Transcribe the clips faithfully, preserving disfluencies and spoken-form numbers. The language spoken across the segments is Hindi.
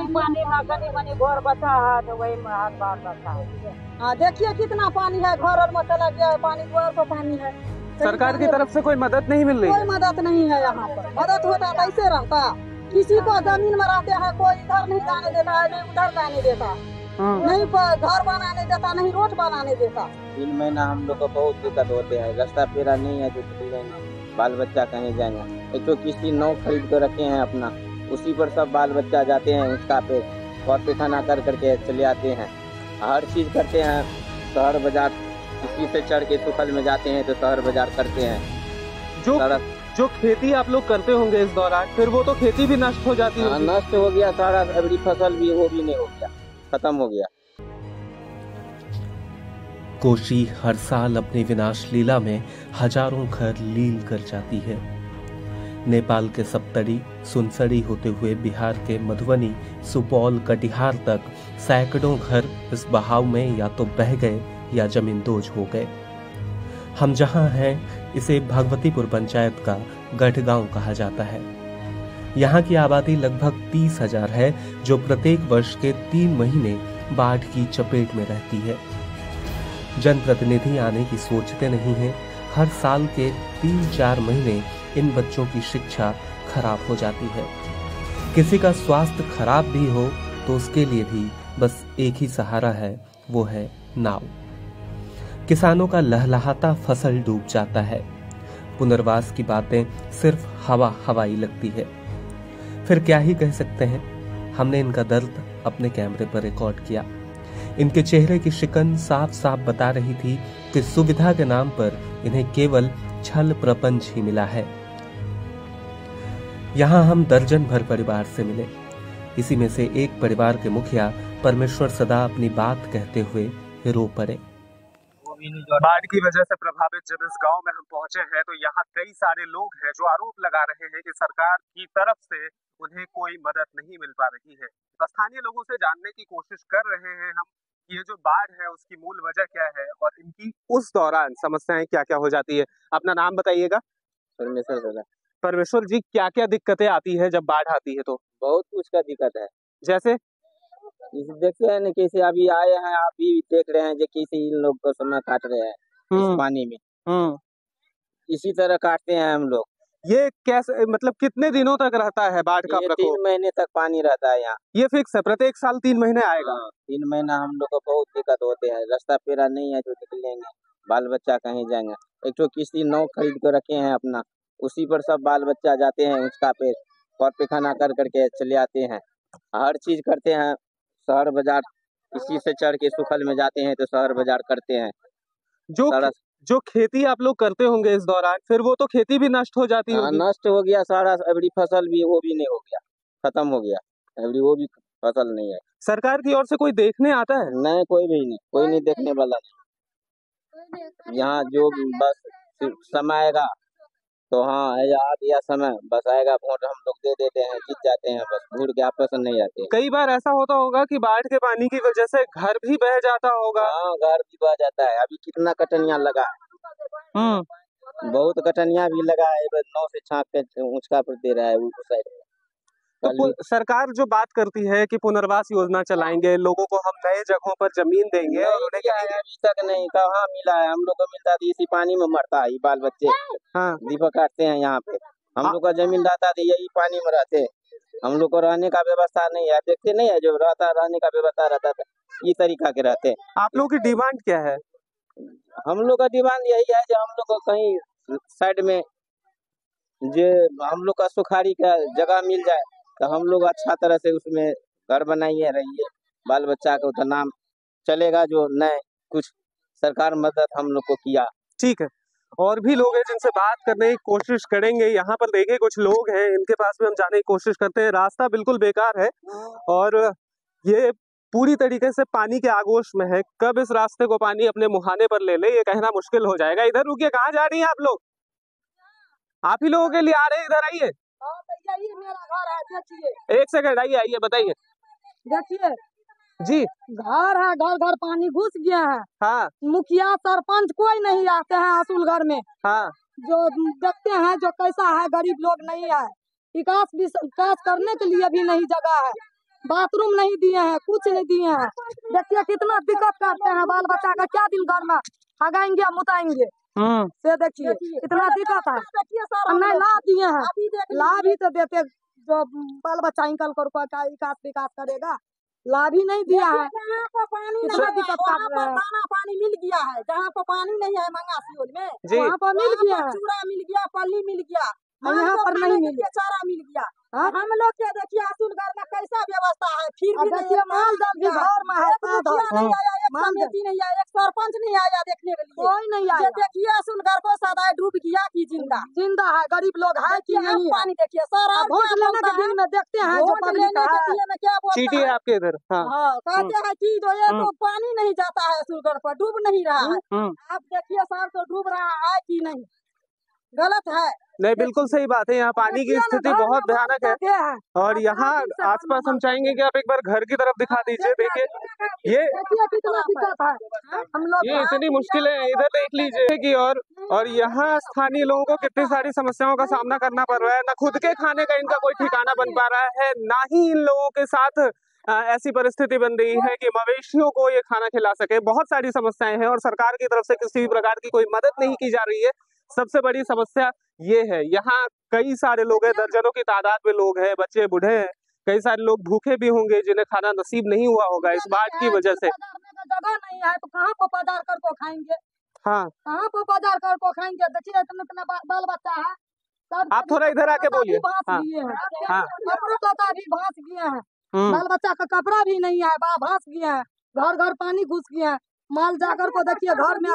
कोई पानी ना कनी मनी घर बचा है तो वही में हाथ बार बचा है। हाँ देखिए कितना पानी है, घर और में चला गया है पानी, घर को पानी है। सरकार की तरफ से कोई मदद नहीं मिल रही, कोई मदद नहीं है यहाँ पर। मदद होता कैसे रहता, किसी को जमीन में रहते हैं, कोई इधर नहीं जाने देता है, नहीं उधर जाने देता, नहीं घर बनाने देता, नहीं रोड बनाने देता। तीन महीना हम लोग को बहुत दिक्कत होते है, रास्ता पेरा नहीं है जो बाल बच्चा कहीं जाएंगे। एक तो किसी नौ खरीद कर रखे हैं अपना, उसी पर सब बाल बच्चा जाते हैं उसका पे और पैखाना कर करके चले आते हैं, हर चीज करते हैं। शहर बाजार किसी से चढ़ के सुखल में जाते हैं तो शहर बाजार करते हैं। जो जो खेती आप लोग करते होंगे इस दौरान, फिर वो तो खेती भी नष्ट हो जाती है। नष्ट हो गया सारा, अगली फसल भी वो भी नहीं हो गया, खत्म हो गया। कोशी हर साल अपनी विनाश लीला में हजारों घर लील कर जाती है। नेपाल के सप्तरी, सुनसरी होते हुए बिहार के मधुबनी, सुपौल, कटिहार तक सैकड़ों घर इस बहाव में या तो बह गए या जमींदोज हो गए। हम जहां हैं इसे भागवतीपुर पंचायत का गढ़गांव कहा जाता है। यहाँ की आबादी लगभग तीस हजार है, जो प्रत्येक वर्ष के तीन महीने बाढ़ की चपेट में रहती है। जनप्रतिनिधि आने की सोचते नहीं है, हर साल के तीन चार महीने इन बच्चों की शिक्षा खराब हो जाती है। किसी का स्वास्थ्य खराब भी हो तो उसके लिए भी बस एक ही सहारा है, वो है नाव। किसानों का लहलहाता फसल डूब जाता है, पुनर्वास की बातें सिर्फ हवा हवाई लगती है। फिर क्या ही कह सकते हैं, हमने इनका दर्द अपने कैमरे पर रिकॉर्ड किया। इनके चेहरे की शिकन साफ साफ बता रही थी कि सुविधा के नाम पर इन्हें केवल छल प्रपंच ही मिला है। यहाँ हम दर्जन भर परिवार से मिले, इसी में से एक परिवार के मुखिया परमेश्वर सदा अपनी बात कहते हुए रो पड़े। बाढ़ की वजह से प्रभावित जब इस गांव में हम पहुंचे हैं तो यहाँ कई सारे लोग हैं जो आरोप लगा रहे हैं कि सरकार की तरफ से उन्हें कोई मदद नहीं मिल पा रही है। स्थानीय लोगों से जानने की कोशिश कर रहे हैं हम, ये जो बाढ़ है उसकी मूल वजह क्या है और इनकी उस दौरान समस्याएं क्या क्या हो जाती है। अपना नाम बताइएगा। परमेश्वर। परमेश्वर जी, क्या क्या दिक्कतें आती है जब बाढ़ आती है? तो बहुत कुछ का दिक्कत है, जैसे देखते हैं कैसे अभी आए हैं, आप भी देख रहे हैं कैसे इन लोग को समय काट रहे हैं पानी में, इसी तरह काटते हैं हम लोग। ये कैसे, मतलब कितने दिनों तक रहता है बाढ़ का प्रकोप? तीन महीने तक पानी रहता है यहाँ, ये फिक्स है, प्रत्येक साल तीन महीने आएगा। आ, तीन महीना हम लोग को बहुत दिक्कत होते हैं, रास्ता पेरा नहीं है जो निकलेंगे, बाल बच्चा कहीं जाएंगे। एक तो किसी नाव खरीद कर रखे हैं अपना, उसी पर सब बाल बच्चा जाते हैं उसका पे और पैखाना कर करके चले आते हैं, हर चीज करते हैं। शहर बाजार किसी से चढ़ के सुखल में जाते हैं तो शहर बाजार करते हैं। जो जो खेती आप लोग करते होंगे इस दौरान, फिर वो तो खेती भी नष्ट हो जाती है। नष्ट हो गया सारा, अबरी फसल भी वो भी नहीं हो गया, खत्म हो गया, अबरी वो भी फसल नहीं है। सरकार की ओर से कोई देखने आता है? नहीं, कोई भी नहीं, कोई नहीं देखने वाला नहीं यहाँ। जो बस समय आएगा तो हाँ आ गया समय, बस आएगा वोट हम लोग दे देते हैं, जीत जाते हैं, बस घूर के आपस नहीं जाते हैं। कई बार ऐसा होता होगा कि बाढ़ के पानी की वजह से घर भी बह जाता होगा? हाँ, घर भी बह जाता है। अभी कितना कटनिया लगा है, बहुत कटनिया भी लगा है, नौ से छाप के ऊंचका पर दे रहा है उस साइड। तो सरकार जो बात करती है कि पुनर्वास योजना चलाएंगे, लोगों को हम नए जगहों पर जमीन देंगे, और उन्हें क्या अभी तक नहीं कहा मिला है। हम लोग को मिलता है इसी पानी में मरता है बाल बच्चे। हाँ, दीपक काटते हैं यहाँ पे, हम हाँ। लोग का जमीन रहता है यही पानी में रहते, हम लोग को रहने का व्यवस्था नहीं है, देखते नहीं है जो रहता रहने का व्यवस्था रहता था, ये तरीका के रहते। आप लोग की डिमांड क्या है? हम लोग का डिमांड यही है जो हम लोग को कहीं साइड में जो हम लोग का सुखारी का जगह मिल जाए तो हम लोग अच्छा तरह से उसमें घर बनाइए रहिए, बाल बच्चा का उतना नाम चलेगा। जो नए कुछ सरकार मदद हम लोग को किया, ठीक है। और भी लोग हैं जिनसे बात करने की कोशिश करेंगे। यहाँ पर देखिए कुछ लोग हैं, इनके पास भी हम जाने की कोशिश करते हैं। रास्ता बिल्कुल बेकार है और ये पूरी तरीके से पानी के आगोश में है। कब इस रास्ते को पानी अपने मुहाने पर ले ले, ये कहना मुश्किल हो जाएगा। इधर रुकिए, कहाँ जा रही है आप लोग? आप ही लोगों के लिए आ रहे हैं, इधर आइए। ये मेरा घर है, देखिए। एक सेकंड, आइए आइए, बताइए। देखिए जी, घर है, घर घर पानी घुस गया है। हाँ, मुखिया सरपंच कोई नहीं आते हैं असुल घर में। हाँ, जो देखते हैं जो कैसा है, गरीब लोग नहीं आए, विकास विकास करने के लिए भी नहीं जगह है। बाथरूम नहीं दिए हैं, कुछ नहीं दिए हैं। देखिए कितना दिक्कत करते हैं, बाल बच्चा का क्या दिन घर में हगाएंगे मुताएंगे, से देखिए कितना दिक्कत है। नहीं ला दिए हैं, ला भी तो देते जो बाल बच्चा निकल कर विकास विकास करेगा, लाभ ही नहीं दिया है। पानी नहीं है, दाना पानी मिल गया है, जहाँ पर पानी नहीं है मंगा सियोल में वहाँ पर मिल गया है, चूड़ा मिल गया, पल्ली मिल गया, यहाँ पर नहीं मिल गया, चारा मिल गया। हम लोग क्या देखिए असुल घर में कैसा व्यवस्था है, फिर भी देखिए माल दम बिहार में है, नहीं आया एक समिति, नहीं आया एक सरपंच, नहीं आया देखने के लिए, कोई नहीं आया। देखिए असुल घर को सदा डूब गया कि जिंदा जिंदा है, गरीब लोग है कि नहीं। पानी देखिए सर, वोट लेने के दिन में देखते हैं जो पब्लिक है क्या बोलते हैं आपके इधर, कहते हैं की जो ये तो पानी नहीं जाता है असुल घर पर, डूब नहीं रहा है। आप देखिए सर तो डूब रहा है कि नहीं, गलत है। नहीं बिल्कुल सही बात है, यहाँ पानी की स्थिति बहुत भयानक है। और यहाँ आसपास हम चाहेंगे कि आप एक बार घर की तरफ दिखा दीजिए, देखिए ये ये इतनी मुश्किलें हैं, इधर देख लीजिए कि और और यहाँ स्थानीय लोगों को कितनी सारी समस्याओं का सामना करना पड़ रहा है। ना खुद के खाने का इनका कोई ठिकाना बन पा रहा है, ना ही इन लोगों के साथ ऐसी परिस्थिति बन रही है कि मवेशियों को ये खाना खिला सके। बहुत सारी समस्याएं हैं और सरकार की तरफ से किसी भी प्रकार की कोई मदद नहीं की जा रही है। सबसे बड़ी समस्या ये है, यहाँ कई सारे लोग हैं, दर्जनों की तादाद में लोग हैं, बच्चे बूढ़े हैं, कई सारे लोग भूखे भी होंगे जिन्हें खाना नसीब नहीं हुआ होगा इस बाढ़ की वजह से। जगह नहीं है तो कहाँ पर पदार कर को खाएंगे, हाँ कहाँ पर पदार कर को खाएंगे। देखिए इतना बाल बच्चा है, आप थोड़ा इधर आके बोलिए। कपड़ा भी भांस गया है, बाल बच्चा का कपड़ा भी नहीं है, भांस गया है, घर घर पानी घुस गया है। माल जाकर को देखिए घर में,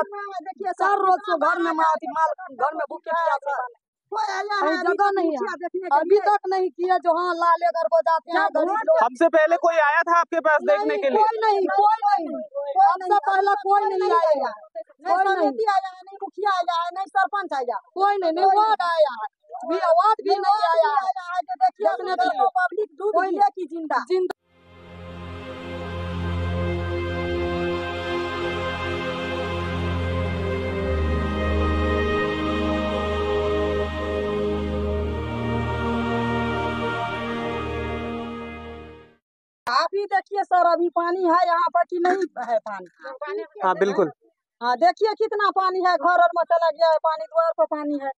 देखिए सर रोज तो घर में माल घर में भूखे जगह नहीं है, अभी तक नहीं किया जो। हाँ लाले घर को जाते हैं, हमसे पहले कोई आया था आपके पास देखने के लिए? कोई नहीं, कोई नहीं, हमसे पहले कोई नहीं आया, कोई नहीं आया, नहीं मुखिया आया है, नहीं सरपंच आया, कोई नहीं, नहीं वार्ड आया है, वार्ड भी नहीं आया है। देखिए पब्लिक डूब गई जिंदा जिंदा। आप ही देखिए सर अभी पानी है यहाँ पर कि नहीं है पानी? हाँ बिल्कुल, हाँ देखिए कितना पानी है, घर और में चला गया है पानी, द्वार पर पानी है।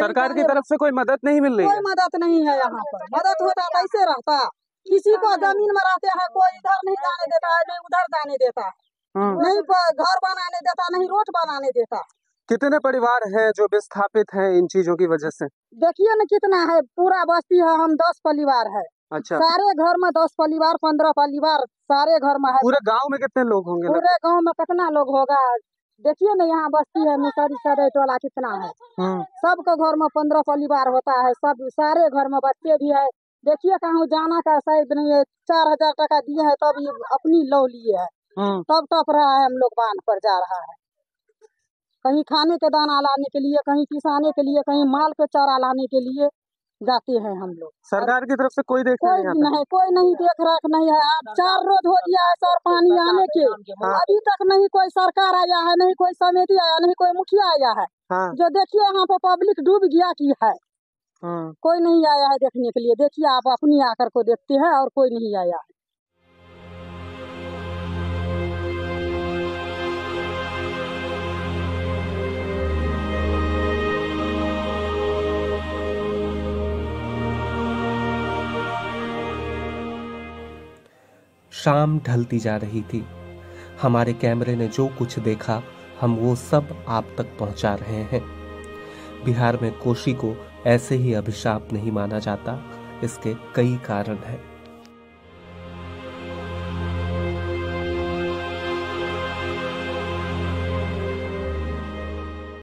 सरकार की तरफ से कोई मदद नहीं मिल रही, कोई मदद नहीं है। यहाँ पर मदद होता कैसे रहता, किसी को जमीन में रहते हैं, कोई इधर नहीं जाने देता है, नहीं उधर जाने देता है, नहीं घर बनाने देता, नहीं रोड बनाने देता। कितने परिवार हैं जो विस्थापित हैं इन चीजों की वजह से? देखिए ना कितना है, पूरा बस्ती है, हम दस परिवार है। अच्छा, सारे घर में दस परिवार, पंद्रह परिवार सारे घर में है। पूरे गांव में कितने लोग होंगे? पूरे गांव में कितना लोग होगा, देखिए ना यहाँ बस्ती है मुसरी सरेट वाला कितना है, सबके घर में पंद्रह परिवार होता है, सब सारे घर में बच्चे भी है। देखिए कहाँ जाना का शायद नहीं है, चार हजार टका दिए है तब ये अपनी लौ लिए है, तब टप रहा है, हम लोग बांध पर जा रहा है, कहीं खाने के दाना लाने के लिए, कहीं किसाने के लिए, कहीं माल के चारा लाने के लिए जाते हैं हम लोग। सरकार की तरफ से कोई देख कोई नहीं, नहीं कोई नहीं देख राख नहीं है। आप चार रोज हो गया है सर पानी आने के, हाँ। अभी तक नहीं कोई सरकार आया है, नहीं कोई समिति आया, नहीं कोई मुखिया आया है, हाँ। जो देखिए यहाँ पर पब्लिक डूब गया की है, हाँ। कोई नहीं आया है देखने के लिए। देखिए आप अपनी आकर को देखते हैं और कोई नहीं आया है। शाम ढलती जा रही थी। हमारे कैमरे ने जो कुछ देखा हम वो सब आप तक पहुंचा रहे हैं। बिहार में कोसी को ऐसे ही अभिशाप नहीं माना जाता, इसके कई कारण हैं।